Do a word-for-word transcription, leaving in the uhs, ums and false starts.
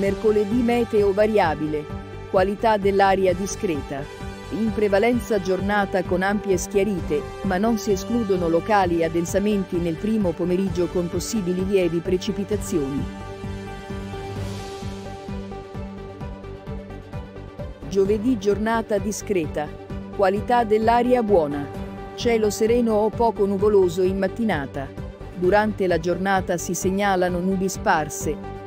Mercoledì meteo variabile, qualità dell'aria discreta. In prevalenza giornata con ampie schiarite, ma non si escludono locali addensamenti nel primo pomeriggio con possibili lievi precipitazioni. Giovedì giornata discreta, qualità dell'aria buona. Cielo sereno o poco nuvoloso in mattinata. Durante la giornata si segnalano nubi sparse,